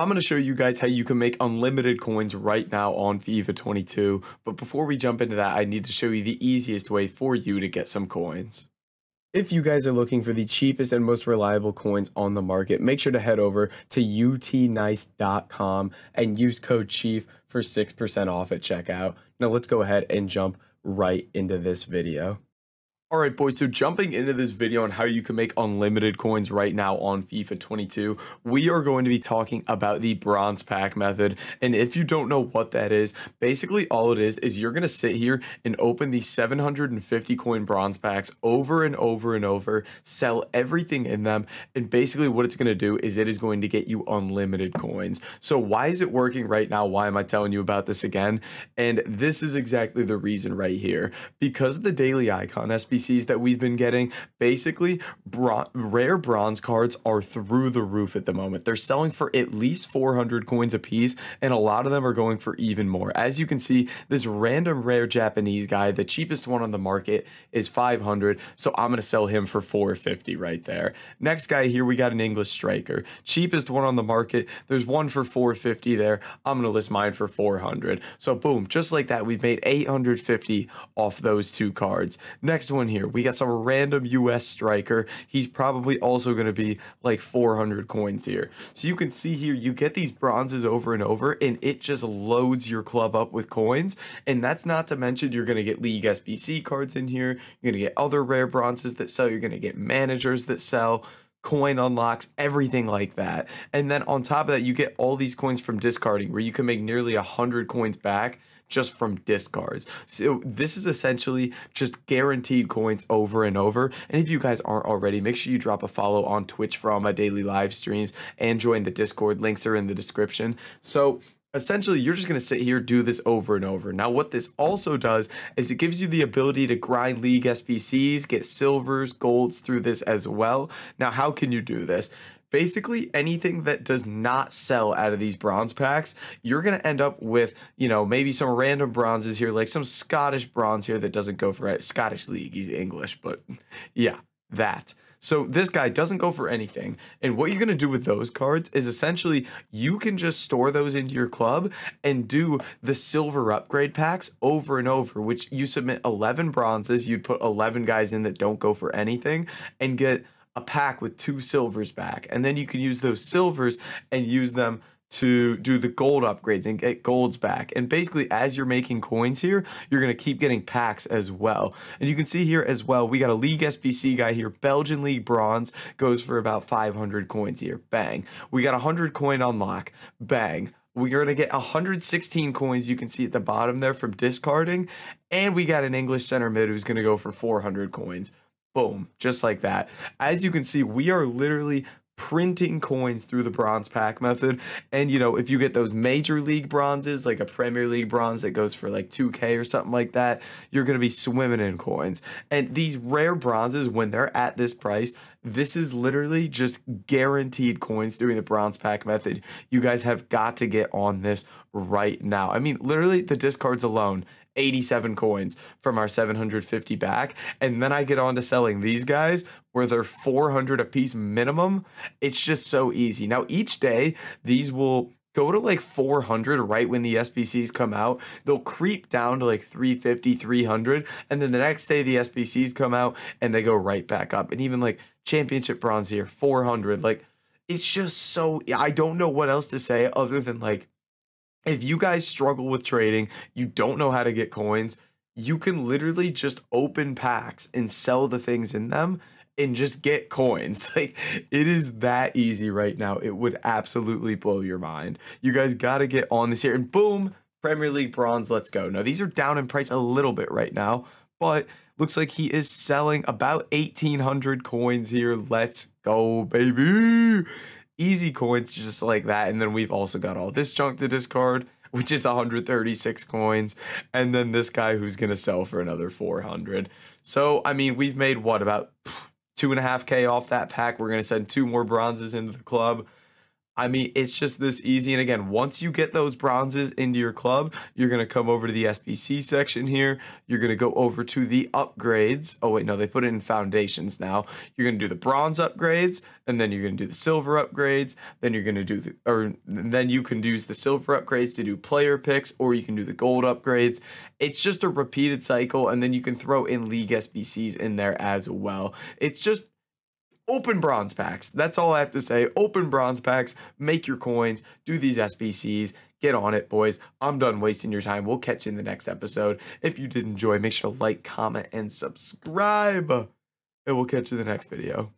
I'm going to show you guys how you can make unlimited coins right now on FIFA 22, but before we jump into that, I need to show you the easiest way for you to get some coins. If you guys are looking for the cheapest and most reliable coins on the market, make sure to head over to utnice.com and use code CHIEF for 6% off at checkout. Now let's go ahead and jump right into this video. Alright boys, so jumping into this video on how you can make unlimited coins right now on FIFA 22, we are going to be talking about the bronze pack method. And if you don't know what that is, basically all it is you're going to sit here and open these 750 coin bronze packs over and over and over, sell everything in them, and basically what it's going to do is it is going to get you unlimited coins. So why is it working right now? Why am I telling you about this again? And this is exactly the reason right here. Because of the daily icon SPC that we've been getting, basically rare bronze cards are through the roof at the moment. They're selling for at least 400 coins a piece, and a lot of them are going for even more. As you can see, this random rare Japanese guy, the cheapest one on the market, is 500, so I'm gonna sell him for 450 right there. Next guy here, we got an English striker, cheapest one on the market. There's one for 450 there. I'm gonna list mine for 400. So boom, just like that, we've made 850 off those two cards. Next one here, we got some random US striker. He's probably also going to be like 400 coins here. So you can see here, you get these bronzes over and over, and it just loads your club up with coins. And that's not to mention you're going to get League SBC cards in here. You're going to get other rare bronzes that sell. You're going to get managers that sell, coin unlocks, everything like that. And then on top of that, you get all these coins from discarding, where you can make nearly 100 coins back just from discards. So this is essentially just guaranteed coins over and over. And if you guys aren't already, make sure you drop a follow on Twitch for all my daily live streams and join the Discord. Links are in the description. So essentially, you're just going to sit here, do this over and over. Now, what this also does is it gives you the ability to grind League SPCs, get silvers, golds through this as well. Now, how can you do this? Basically, anything that does not sell out of these bronze packs, you're going to end up with, you know, maybe some random bronzes here, like some Scottish bronze here that doesn't go for it. Scottish League, he's English, but yeah, that. So this guy doesn't go for anything. And what you're going to do with those cards is essentially you can just store those into your club and do the silver upgrade packs over and over, which you submit 11 bronzes. You'd put 11 guys in that don't go for anything and get a pack with 2 silvers back. And then you can use those silvers and use them to do the gold upgrades and get golds back. And basically, as you're making coins here, you're going to keep getting packs as well. And you can see here as well, we got a League SPC guy here. Belgian League bronze goes for about 500 coins here. Bang. We got 100 coin unlock. Bang. We're going to get 116 coins, you can see at the bottom there, from discarding. And we got an English center mid who's going to go for 400 coins. Boom. Just like that. As you can see, we are literally printing coins through the bronze pack method. And you know, if you get those major league bronzes, like a Premier League bronze that goes for like 2K or something like that, you're going to be swimming in coins. And these rare bronzes, when they're at this price, this is literally just guaranteed coins doing the bronze pack method. You guys have got to get on this right now. I mean, literally the discards alone, 87 coins from our 750 back. And then I get on to selling these guys where they're 400 a piece minimum. It's just so easy. Now each day these will go to like 400 right when the SPCs come out. They'll creep down to like 350, 300. And then the next day the SPCs come out and they go right back up. And even like championship bronze here, 400. Like, it's just so, I don't know what else to say other than like, if you guys struggle with trading, you don't know how to get coins, you can literally just open packs and sell the things in them and just get coins. Like, it is that easy right now. It would absolutely blow your mind. You guys got to get on this here. And boom, Premier League bronze, let's go. Now, these are down in price a little bit right now, but looks like he is selling about 1,800 coins here. Let's go, baby. Easy coins just like that. And then we've also got all this junk to discard, which is 136 coins. And then this guy who's going to sell for another 400. So, I mean, we've made what, about 2.5K off that pack. We're going to send 2 more bronzes into the club. I mean, it's just this easy. And again, once you get those bronzes into your club, you're going to come over to the SPC section here. You're going to go over to the upgrades. Oh, wait, no, they put it in foundations now. You're going to do the bronze upgrades, and then you're going to do the silver upgrades. Then you're going to do the, or then you can use the silver upgrades to do player picks, or you can do the gold upgrades. It's just a repeated cycle. And then you can throw in League SBCs in there as well. It's just open bronze packs. That's all I have to say. Open bronze packs, make your coins, do these SBCs, get on it, boys. I'm done wasting your time. We'll catch you in the next episode. If you did enjoy, make sure to like, comment, and subscribe. And we'll catch you in the next video.